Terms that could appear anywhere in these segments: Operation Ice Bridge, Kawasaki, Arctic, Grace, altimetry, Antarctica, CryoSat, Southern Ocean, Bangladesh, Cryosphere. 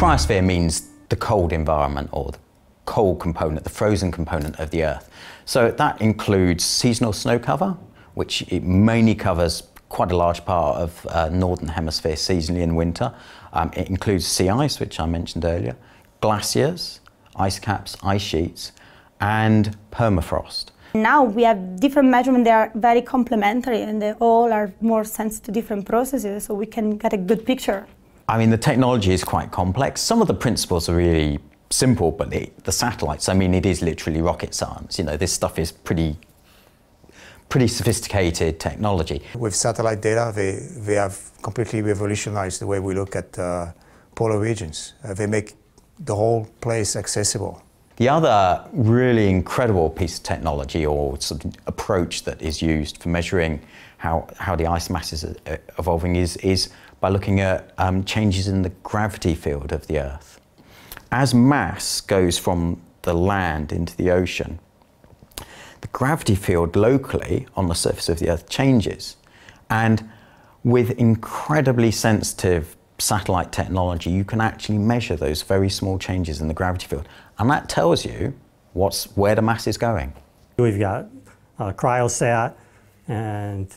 Cryosphere means the cold environment, or the cold component, the frozen component of the Earth. So that includes seasonal snow cover, which it mainly covers quite a large part of northern hemisphere seasonally in winter. It includes sea ice, which I mentioned earlier, glaciers, ice caps, ice sheets, and permafrost. Now we have different measurements, they are very complementary and they all are more sensitive to different processes, so we can get a good picture. I mean, the technology is quite complex. Some of the principles are really simple, but the satellites, I mean, it is literally rocket science. You know, this stuff is pretty sophisticated technology. With satellite data, they have completely revolutionized the way we look at polar regions. They make the whole place accessible. The other really incredible piece of technology or sort of approach that is used for measuring how the ice masses are evolving is by looking at changes in the gravity field of the Earth. As mass goes from the land into the ocean, the gravity field locally on the surface of the Earth changes. And with incredibly sensitive satellite technology, you can actually measure those very small changes in the gravity field, and that tells you where the mass is going. We've got CryoSat and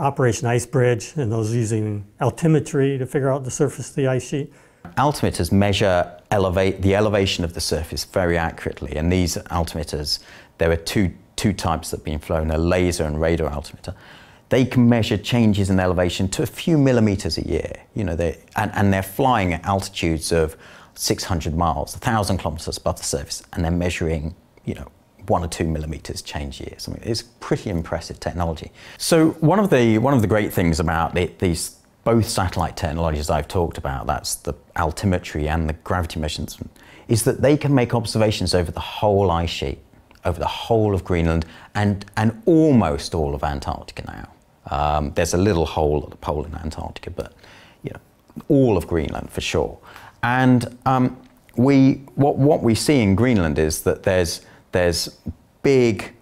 Operation Ice Bridge, and those using altimetry to figure out the surface of the ice sheet. Altimeters measure the elevation of the surface very accurately, and these altimeters, there are two types that have been flown, a laser and radar altimeter. They can measure changes in elevation to a few millimeters a year, you know, and they're flying at altitudes of 600 miles, 1,000 kilometers above the surface, and they're measuring, you know, 1 or 2 millimeters change a year. I mean, it's pretty impressive technology. So one of the great things about both satellite technologies I've talked about, that's the altimetry and the gravity measurements, is that they can make observations over the whole ice sheet, over the whole of Greenland, and almost all of Antarctica now. There's a little hole at the pole in Antarctica, but you know, all of Greenland for sure. And what we see in Greenland is that there's big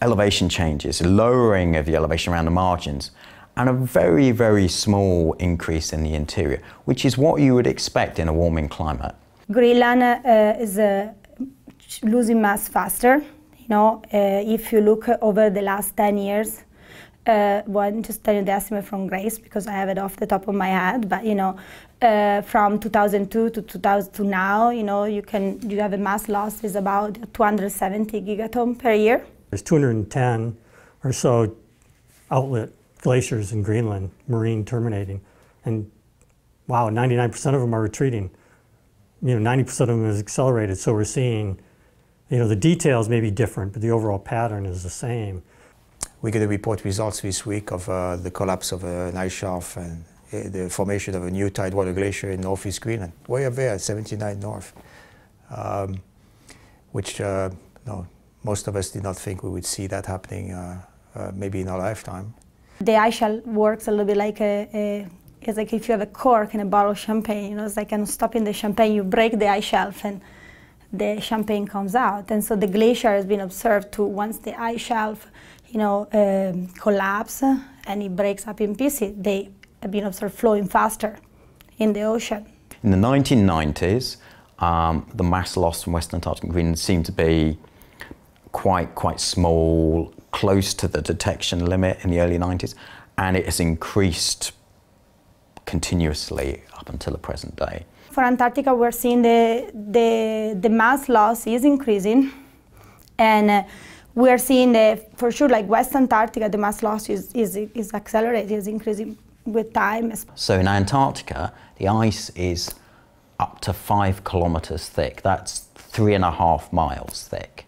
elevation changes, lowering of the elevation around the margins, and a very, very small increase in the interior, which is what you would expect in a warming climate. Greenland is losing mass faster, you know, if you look over the last 10 years. Well, I'm just telling you the estimate from Grace because I have it off the top of my head, but you know, from 2002 to 2000 to now, you know, you have a mass loss is about 270 gigaton per year. There's 210 or so outlet glaciers in Greenland, marine terminating, and wow, 99% of them are retreating. You know, 90% of them is accelerated, so we're seeing, you know, the details may be different, but the overall pattern is the same. We're going to report results this week of the collapse of an ice shelf and the formation of a new tidewater glacier in northeast Greenland, way up there at 79 North, which no, most of us did not think we would see that happening maybe in our lifetime. The ice shelf works a little bit like it's like if you have a cork in a bottle of champagne, you know, it's like unstopping the champagne, you break the ice shelf and the champagne comes out. And so the glacier has been observed to, once the ice shelf, you know, collapse and it breaks up in pieces, they have been observed flowing faster in the ocean. In the 1990s, the mass loss from Western Antarctic Greenland seemed to be quite small, close to the detection limit in the early 90s, and it has increased continuously up until the present day. For Antarctica, we're seeing the mass loss is increasing, and we're seeing for sure, like West Antarctica, the mass loss is accelerating, is increasing with time. So in Antarctica, the ice is up to 5 kilometers thick. That's 3.5 miles thick.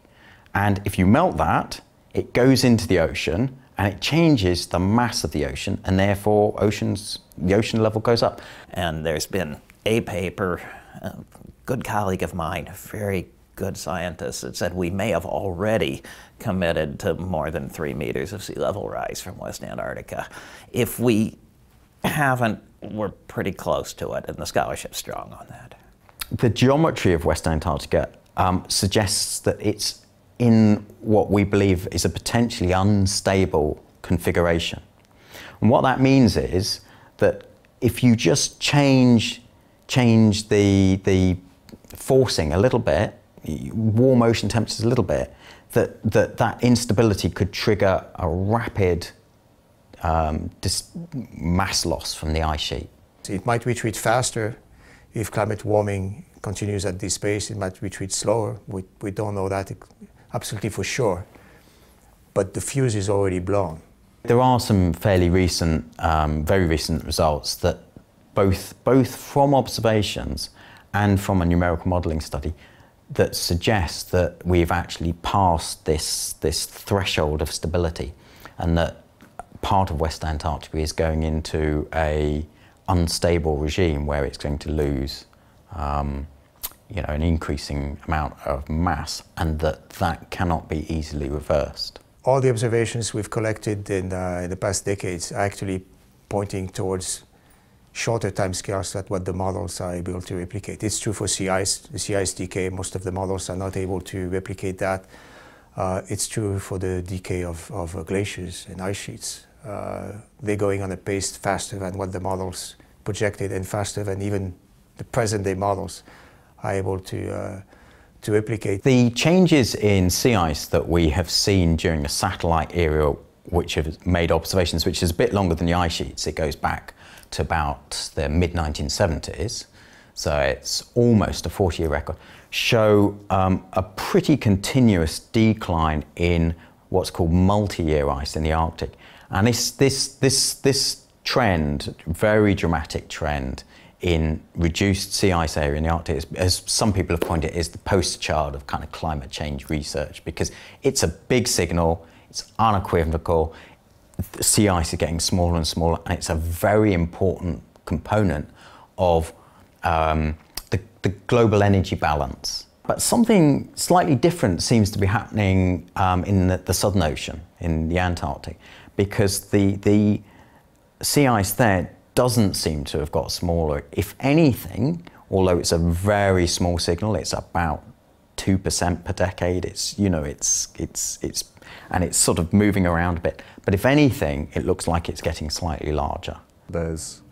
And if you melt that, it goes into the ocean and it changes the mass of the ocean, and therefore the ocean level goes up. And there's been a paper, a good colleague of mine, a very good scientist, that said we may have already committed to more than 3 meters of sea level rise from West Antarctica. If we haven't, we're pretty close to it, and the scholarship's strong on that. The geometry of West Antarctica suggests that it's in what we believe is a potentially unstable configuration. And what that means is that if you just change the forcing a little bit, warm ocean temperatures a little bit, that instability could trigger a rapid mass loss from the ice sheet. It might retreat faster if climate warming continues at this pace. It might retreat slower. We don't know that absolutely for sure, but the fuse is already blown. There are some fairly recent, very recent results that both from observations and from a numerical modelling study that suggest that we've actually passed this threshold of stability, and that part of West Antarctica is going into a unstable regime where it's going to lose an increasing amount of mass, and that cannot be easily reversed. All the observations we've collected in the past decades are actually pointing towards shorter timescales than what the models are able to replicate. It's true for sea ice, the sea ice decay, most of the models are not able to replicate that. It's true for the decay of glaciers and ice sheets. They're going on a pace faster than what the models projected, and faster than even the present-day models are able to replicate. The changes in sea ice that we have seen during the satellite era, which have made observations, which is a bit longer than the ice sheets, it goes back to about the mid-1970s, so it's almost a 40-year record, show a pretty continuous decline in what's called multi-year ice in the Arctic. And this trend, very dramatic trend, in reduced sea ice area in the Arctic, as some people have pointed, is the poster child of kind of climate change research, because it's a big signal, it's unequivocal, the sea ice is getting smaller and smaller, and it's a very important component of the global energy balance. But something slightly different seems to be happening in the Southern Ocean, in the Antarctic, because the sea ice there doesn't seem to have got smaller. If anything, although it's a very small signal, it's about 2% per decade. It's, you know, it's and it's sort of moving around a bit. But if anything, it looks like it's getting slightly larger. There's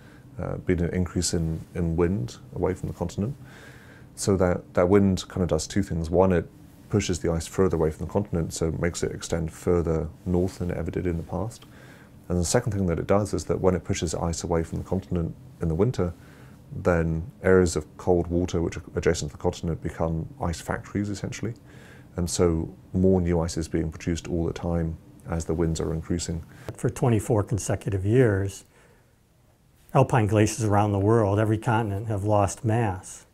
been an increase in wind away from the continent. So that wind kind of does two things. One, it pushes the ice further away from the continent, so it makes it extend further north than it ever did in the past. And the second thing that it does is that when it pushes ice away from the continent in the winter, then areas of cold water which are adjacent to the continent become ice factories, essentially. And so more new ice is being produced all the time as the winds are increasing. For 24 consecutive years, alpine glaciers around the world, every continent, have lost mass.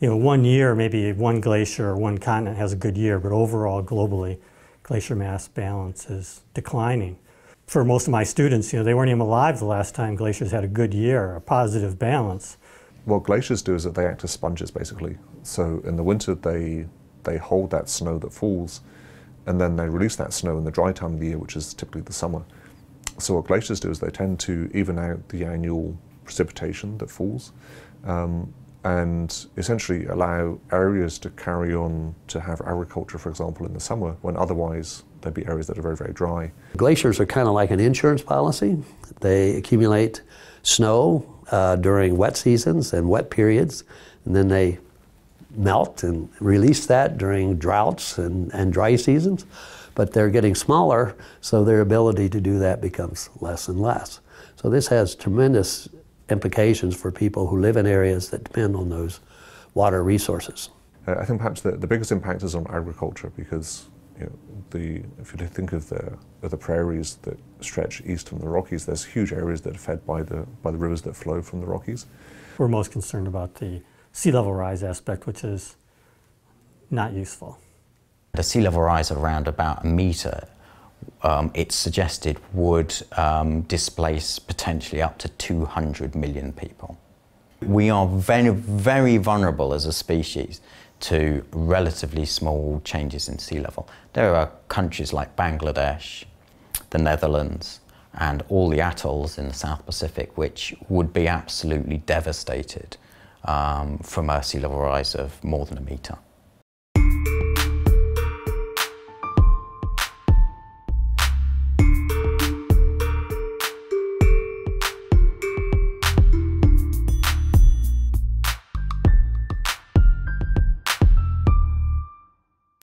You know, one year, maybe one glacier or one continent has a good year, but overall, globally, glacier mass balance is declining. For most of my students, you know, they weren't even alive the last time glaciers had a good year, a positive balance. What glaciers do is that they act as sponges, basically. So in the winter, they hold that snow that falls, and then they release that snow in the dry time of the year, which is typically the summer. So what glaciers do is they tend to even out the annual precipitation that falls, and essentially allow areas to carry on to have agriculture, for example, in the summer, when otherwise there'd be areas that are very, very dry. Glaciers are kind of like an insurance policy. They accumulate snow during wet seasons and wet periods, and then they melt and release that during droughts and dry seasons. But they're getting smaller, so their ability to do that becomes less and less. So this has tremendous implications for people who live in areas that depend on those water resources. I think perhaps the biggest impact is on agriculture, because you know, if you think of the prairies that stretch east from the Rockies, there's huge areas that are fed by the rivers that flow from the Rockies. We're most concerned about the sea level rise aspect, which is not useful. The sea level rise around about 1 meter, it's suggested, would displace potentially up to 200 million people. We are very, very vulnerable as a species to relatively small changes in sea level. There are countries like Bangladesh, the Netherlands, and all the atolls in the South Pacific which would be absolutely devastated from a sea level rise of more than 1 meter.